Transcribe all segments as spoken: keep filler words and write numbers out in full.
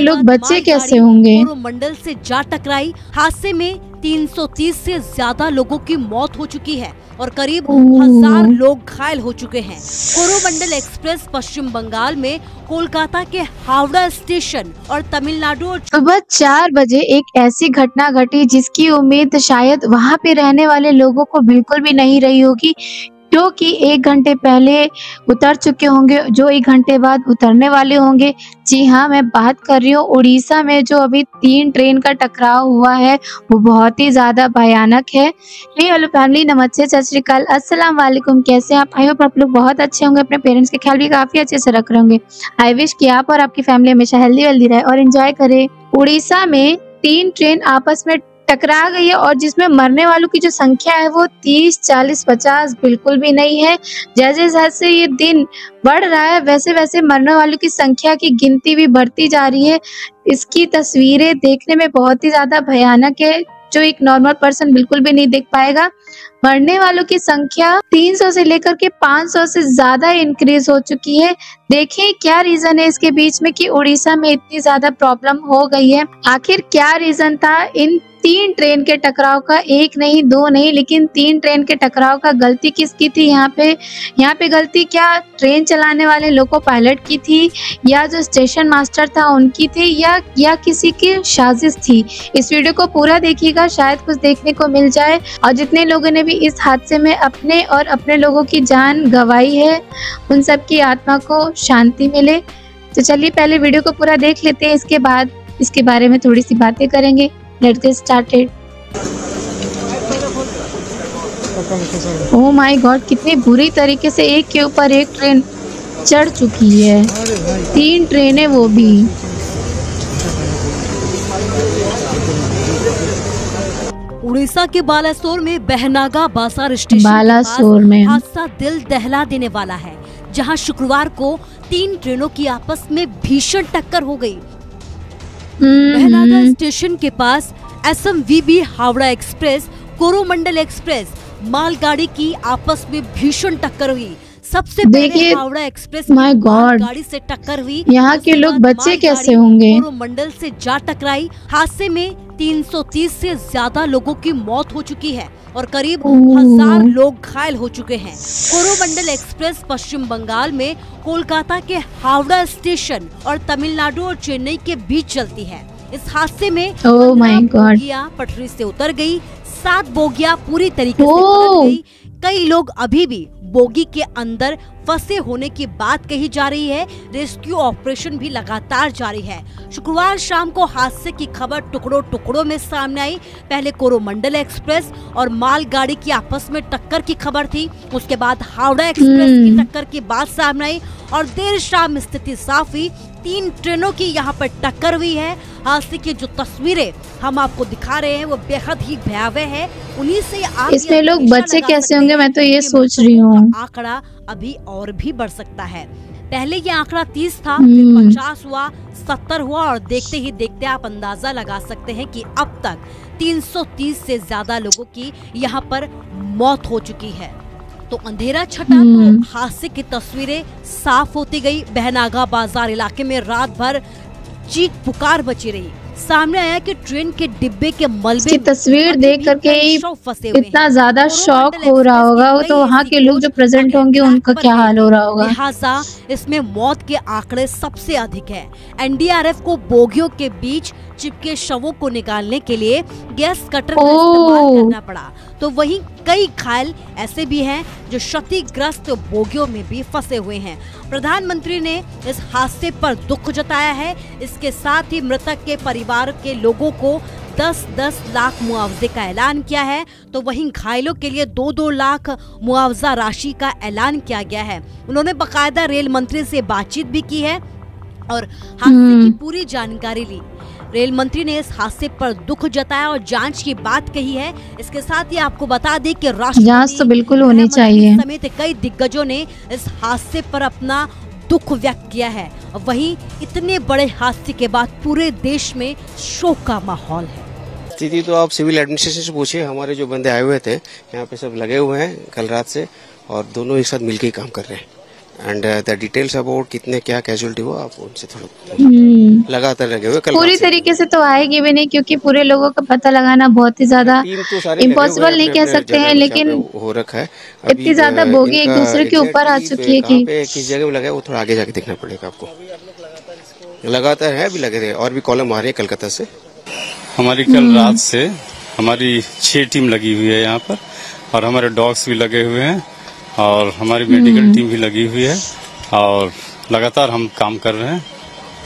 लोग बच्चे कैसे होंगे। कोरोमंडल से जा टकराई, हादसे में तीन सौ तीस से ज्यादा लोगों की मौत हो चुकी है और करीब हजार लोग घायल हो चुके हैं। कोरोमंडल एक्सप्रेस पश्चिम बंगाल में कोलकाता के हावड़ा स्टेशन और तमिलनाडु। सुबह चार बजे एक ऐसी घटना घटी जिसकी उम्मीद शायद वहां पे रहने वाले लोगों को बिल्कुल भी नहीं रही होगी, जो कि एक घंटे पहले उतर चुके होंगे, जो एक घंटे बाद उतरने वाले होंगे। जी हाँ, मैं बात कर रही हूँ उड़ीसा में जो अभी तीन ट्रेन का टकराव हुआ है, वो बहुत ही ज़्यादा भयानक है। हे हेलो फैमिली, नमस्ते, सत श्री अकाल, अस्सलाम वालेकुम। कैसे आप? आई होप आप लोग बहुत अच्छे होंगे, अपने पेरेंट्स के ख्याल भी काफ़ी अच्छे से रख रहे होंगे। आई विश कि आप और आपकी फैमिली हमेशा हेल्दी वेल्दी रहे और इन्जॉय करें। उड़ीसा में तीन ट्रेन आपस में टकरा गई है और जिसमें मरने वालों की जो संख्या है वो तीस, चालीस, पचास बिल्कुल भी नहीं है। जैसे जैसे ये दिन बढ़ रहा है वैसे वैसे मरने वालों की संख्या की गिनती भी बढ़ती जा रही है। इसकी तस्वीरें देखने में बहुत ही ज़्यादा भयानक है, जो एक नॉर्मल पर्सन बिल्कुल भी नहीं देख पाएगा। मरने वालों की संख्या तीन सौ से लेकर के पाँच सौ से ज्यादा इंक्रीज हो चुकी है। देखें क्या रीजन है इसके बीच में कि उड़ीसा में इतनी ज्यादा प्रॉब्लम हो गई है। आखिर क्या रीजन था इन तीन ट्रेन के टकराव का? एक नहीं, दो नहीं, लेकिन तीन ट्रेन के टकराव का गलती किसकी थी? यहाँ पे यहाँ पे गलती क्या ट्रेन चलाने वाले लोको पायलट की थी, या जो स्टेशन मास्टर था उनकी थी, या या किसी की साजिश थी? इस वीडियो को पूरा देखिएगा, शायद कुछ देखने को मिल जाए। और जितने लोगों ने भी इस हादसे में अपने और अपने लोगों की जान गंवाई है, उन सब की आत्मा को शांति मिले। तो चलिए पहले वीडियो को पूरा देख लेते हैं, इसके बाद इसके बारे में थोड़ी सी बातें करेंगे। Let's get started. Oh my God, कितनी बुरी तरीके से एक के ऊपर एक ट्रेन चढ़ चुकी है, तीन ट्रेनें वो भी। उड़ीसा के बालासोर में बहनागा बासार स्टेशन बालासोर में हादसा दिल दहला देने वाला है, जहां शुक्रवार को तीन ट्रेनों की आपस में भीषण टक्कर हो गई। बहनागा स्टेशन के पास SMVB Howrah express, Coromandel express मालगाड़ी की आपस में भीषण टक्कर हुई। सबसे पहले हावड़ा एक्सप्रेस माय गॉड गाड़ी से टक्कर हुई। यहाँ के लोग बच्चे कैसे होंगे। कोरोमंडल से जा टकराई, हादसे में तीन सौ तीस से ज्यादा लोगों की मौत हो चुकी है और करीब हजार लोग घायल हो चुके हैं। कोरोमंडल एक्सप्रेस पश्चिम बंगाल में कोलकाता के हावड़ा स्टेशन और तमिलनाडु और चेन्नई के बीच चलती है। इस हादसे में oh my God बोगिया पटरी से उतर गई, सात बोगिया पूरी तरीके oh. से उतर गई। कई लोग अभी भी बोगी के अंदर फंसे होने की बात कही जा रही है। रेस्क्यू ऑपरेशन भी लगातार जारी है। शुक्रवार शाम को हादसे की खबर टुकड़ों टुकड़ों में सामने आई। पहले कोरोमंडल एक्सप्रेस और मालगाड़ी की आपस में टक्कर की खबर थी, उसके बाद हावड़ा एक्सप्रेस की टक्कर की बात सामने आई और देर शाम स्थिति साफ हुई। तीन ट्रेनों की यहाँ पर टक्कर हुई है। हादसे की जो तस्वीरें हम आपको दिखा रहे हैं वो बेहद ही भयावह है। उन्हीं से आप इसमें लोग बच्चे कैसे होंगे, मैं तो ये सोच रही हूँ। आंकड़ा अभी और भी बढ़ सकता है। पहले ये आंकड़ा तीस था, फिर पचास हुआ, सत्तर हुआ और देखते ही देखते आप अंदाजा लगा सकते हैं कि अब तक तीन सौ तीस से ज्यादा लोगों की यहाँ पर मौत हो चुकी है। तो अंधेरा छटा तो हादसे की तस्वीरें साफ होती गई। बहनागा बाजार इलाके में रात भर चीख पुकार बची रही। सामने आया कि ट्रेन के डिब्बे के मलबे की तस्वीर देख करके इतना ज्यादा शॉक हो रहा होगा, तो वहाँ के लोग जो प्रेजेंट होंगे उनका क्या हाल हो रहा होगा। लिहाजा इसमें मौत के आंकड़े सबसे अधिक है। एनडीआरएफ को बोगियों के बीच चिपके शवों को निकालने के लिए गैस कटर का इस्तेमाल करना पड़ा, तो वहीं कई घायल ऐसे भी हैं जो क्षतिग्रस्त बोगियों में भी फंसे हुए हैं। प्रधानमंत्री ने इस हादसे पर दुख जताया है। इसके साथ ही मृतक के परिवार के लोगों को दस दस लाख मुआवजे का ऐलान किया है, तो वहीं घायलों के लिए दो दो लाख मुआवजा राशि का ऐलान किया गया है। उन्होंने बाकायदा रेल मंत्री से बातचीत भी की है और हादसे की पूरी जानकारी ली। रेल मंत्री ने इस हादसे पर दुख जताया और जांच की बात कही है। इसके साथ ही आपको बता दें कि राष्ट्रीय जांच तो बिल्कुल होनी चाहिए समेत कई दिग्गजों ने इस हादसे पर अपना दुख व्यक्त किया है। वहीं इतने बड़े हादसे के बाद पूरे देश में शोक का माहौल है। स्थिति तो आप सिविल एडमिनिस्ट्रेशन से पूछिए, हमारे जो बंदे आए हुए थे यहाँ पे सब लगे हुए हैं कल रात से और दोनों एक साथ मिलकर काम कर रहे हैं। एंड द डिटेल्स अबाउट कितने क्या कैजुअलिटी हुआ आप उनसे थोड़ा लगातार लगे हुए पूरी तरीके से तो आएगी भी नहीं, क्योंकि पूरे लोगों का पता लगाना बहुत ही ज्यादा इम्पॉसिबल नहीं कह सकते हैं, लेकिन हो रखा है इतनी ज्यादा बोगी एक दूसरे के ऊपर आ चुकी है कि किस जगह लगा है वो थोड़ा आगे जाके देखना पड़ेगा आपको। लगातार है भी लगे रहे और भी कॉलम आ रही है कलकत्ता से। हमारी कल रात से हमारी छह टीम लगी हुई है यहाँ पर और हमारे डॉग्स भी लगे हुए हैं और हमारी मेडिकल टीम भी लगी हुई है और लगातार हम काम कर रहे हैं,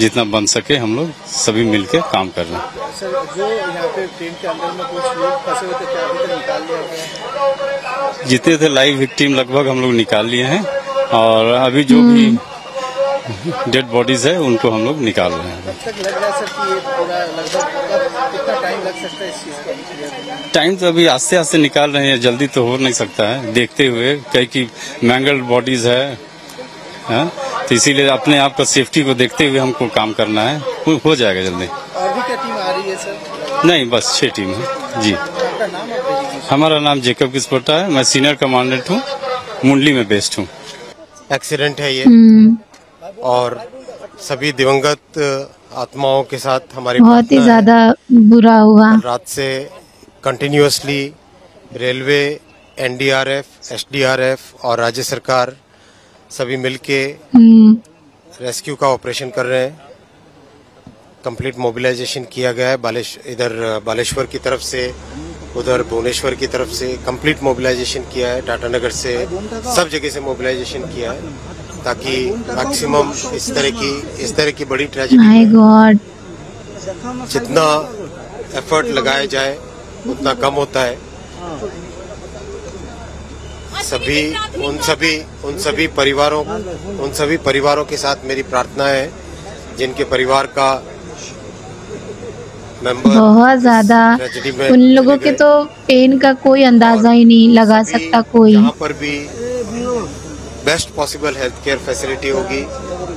जितना बन सके हम लोग सभी मिलके काम कर रहे हैं। सर जो यहाँ पे टीम के अंदर में कुछ लोग फंसे हुए थे क्या अभी तक निकाल लिया? जितने थे लाइव विक्टिम लगभग हम लोग निकाल लिए हैं और अभी जो भी डेड बॉडीज है उनको हम लोग निकाल रहे हैं। टाइम तो अभी आस्ते आस्ते निकाल रहे हैं, जल्दी तो हो नहीं सकता है, देखते हुए कई की मैंगल्ड बॉडीज है, है तो इसीलिए अपने आप का सेफ्टी को देखते हुए हमको काम करना है, हो जाएगा जल्दी। और भी क्या टीम आ रही है सर? नहीं बस छह टीम है जी। हमारा नाम जेकब किस्पोटा है, मैं सीनियर कमांडेंट हूँ, मुंडली में बेस्ड हूँ। एक्सीडेंट है ये और सभी दिवंगत आत्माओं के साथ हमारी बहुत ही ज्यादा बुरा हुआ। रात से कंटिन्यूअसली रेलवे, एनडीआरएफ, एसडीआरएफ और राज्य सरकार सभी मिलके रेस्क्यू का ऑपरेशन कर रहे हैं। कंप्लीट मोबिलाइजेशन किया गया है, बालेश इधर बालेश्वर की तरफ से, उधर भुवनेश्वर की तरफ से कंप्लीट मोबिलाइजेशन किया है, टाटानगर से, सब जगह से मोबिलाइजेशन किया है ताकि मैक्सिमम इस तरह की इस तरह की बड़ी ट्रेजेडी जितना एफर्ट लगाया जाए उतना कम होता है। सभी उन सभी उन सभी परिवारों उन सभी परिवारों के साथ मेरी प्रार्थना है जिनके परिवार का मेंबर बहुत ज्यादा, उन लोगों के तो पेन का कोई अंदाजा ही नहीं लगा सकता कोई। यहाँ पर भी best possible health care facility होगी,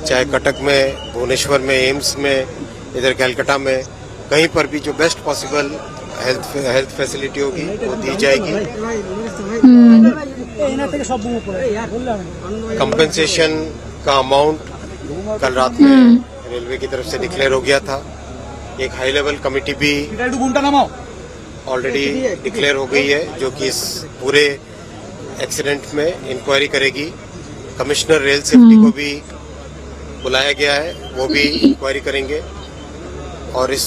चाहे कटक में, भुवनेश्वर में, एम्स में, इधर कैलकाटा में, कहीं पर भी जो best possible health health facility होगी वो दी जाएगी। कंपेंसेशन का अमाउंट कल रात में रेलवे की तरफ से डिक्लेयर हो गया था, एक हाई लेवल कमेटी भी ऑलरेडी डिक्लेयर हो गई है जो कि इस पूरे एक्सीडेंट में इंक्वायरी करेगी। कमिश्नर रेल सेफ्टी को भी बुलाया गया है, वो भी इंक्वायरी करेंगे और इस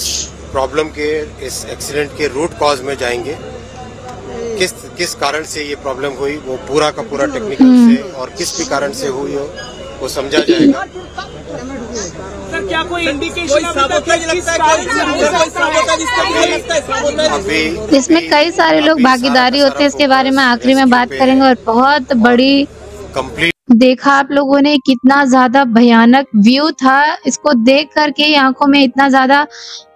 प्रॉब्लम के, इस एक्सीडेंट के रूट कॉज में जाएंगे, किस किस कारण से ये प्रॉब्लम हुई वो पूरा का पूरा टेक्निकल से और किस भी कारण से हुई हो वो समझा जाएगा। सर क्या कोई इंडिकेशन अभी? इसमें कई सारे लोग भागीदारी होते हैं, इसके बारे में आखिरी में बात करेंगे। और बहुत बड़ी कंप्लीट देखा आप लोगों ने कितना ज्यादा भयानक व्यू था, इसको देख करके आंखों में इतना ज्यादा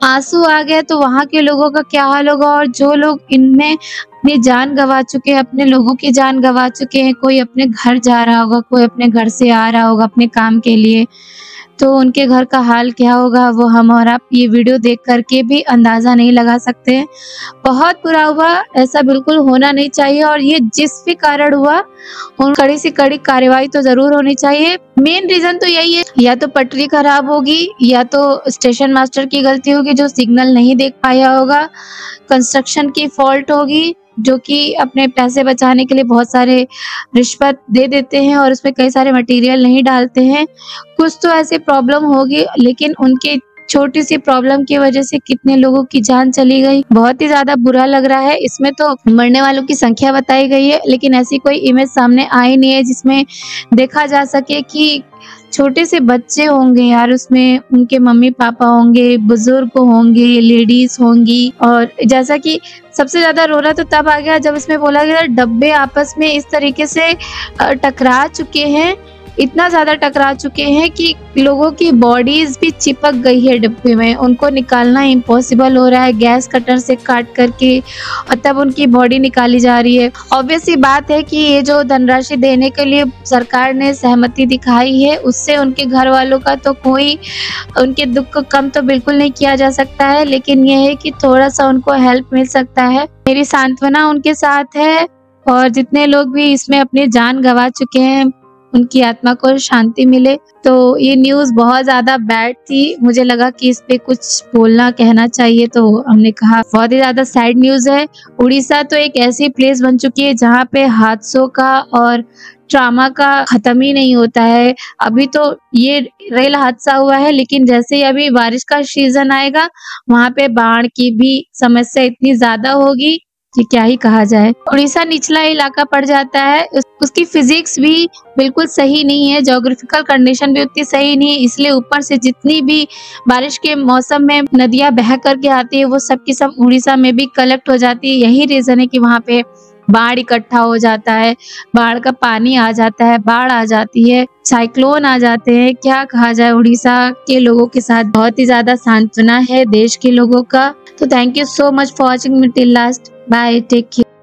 आंसू आ गया। तो वहाँ के लोगों का क्या हाल होगा, और जो लोग इनमें अपनी जान गवा चुके हैं, अपने लोगों की जान गवा चुके हैं, कोई अपने घर जा रहा होगा, कोई अपने घर से आ रहा होगा अपने काम के लिए, तो उनके घर का हाल क्या होगा वो हम और आप ये वीडियो देख करके भी अंदाजा नहीं लगा सकते हैं। बहुत बुरा हुआ, ऐसा बिल्कुल होना नहीं चाहिए और ये जिस भी कारण हुआ उन कड़ी से कड़ी कार्रवाई तो जरूर होनी चाहिए। मेन रीजन तो यही है, या तो पटरी खराब होगी या तो स्टेशन मास्टर की गलती होगी जो सिग्नल नहीं देख पाया होगा, कंस्ट्रक्शन की फॉल्ट होगी जो कि अपने पैसे बचाने के लिए बहुत सारे रिश्वत दे देते हैं और उसमें कई सारे मटेरियल नहीं डालते हैं। कुछ तो ऐसे प्रॉब्लम होगी, लेकिन उनके छोटी सी प्रॉब्लम की वजह से कितने लोगों की जान चली गई, बहुत ही ज्यादा बुरा लग रहा है। इसमें तो मरने वालों की संख्या बताई गई है, लेकिन ऐसी कोई इमेज सामने आई नहीं है जिसमें देखा जा सके कि छोटे से बच्चे होंगे यार, उसमें उनके मम्मी पापा होंगे, बुजुर्ग होंगे, लेडीज होंगी। और जैसा कि सबसे ज्यादा रोना तो तब आ गया जब इसमें बोला गया डब्बे आपस में इस तरीके से टकरा चुके हैं, इतना ज्यादा टकरा चुके हैं कि लोगों की बॉडीज भी चिपक गई है डिब्बे में, उनको निकालना इम्पॉसिबल हो रहा है गैस कटर से काट करके, और तब उनकी बॉडी निकाली जा रही है। ऑब्वियसली बात है कि ये जो धनराशि देने के लिए सरकार ने सहमति दिखाई है उससे उनके घर वालों का तो कोई, उनके दुख को कम तो बिल्कुल नहीं किया जा सकता है, लेकिन यह है कि थोड़ा सा उनको हेल्प मिल सकता है। मेरी सांत्वना उनके साथ है और जितने लोग भी इसमें अपनी जान गंवा चुके हैं उनकी आत्मा को शांति मिले। तो ये न्यूज़ बहुत ज़्यादा बैड थी, मुझे लगा कि इस पे कुछ बोलना कहना चाहिए, तो हमने कहा बहुत ही ज़्यादा सैड न्यूज़ है। उड़ीसा तो एक ऐसी प्लेस बन चुकी है जहाँ पे हादसों का और ट्रामा का खत्म ही नहीं होता है। अभी तो ये रेल हादसा हुआ है, लेकिन जैसे ही अभी बारिश का सीजन आएगा वहाँ पे बाढ़ की भी समस्या इतनी ज़्यादा होगी कि क्या ही कहा जाए। उड़ीसा निचला इलाका पड़ जाता है, उस, उसकी फिजिक्स भी बिल्कुल सही नहीं है, ज्योग्राफिकल कंडीशन भी उतनी सही नहीं है, इसलिए ऊपर से जितनी भी बारिश के मौसम में नदियां बह करके आती है वो सब की सब उड़ीसा में भी कलेक्ट हो जाती है। यही रीजन है कि वहाँ पे बाढ़ इकट्ठा हो जाता है, बाढ़ का पानी आ जाता है, बाढ़ आ जाती है, साइक्लोन आ जाते हैं। क्या कहा जाए, उड़ीसा के लोगों के साथ बहुत ही ज्यादा सांत्वना है देश के लोगों का। तो thank you so much for watching me till last. Bye, take care.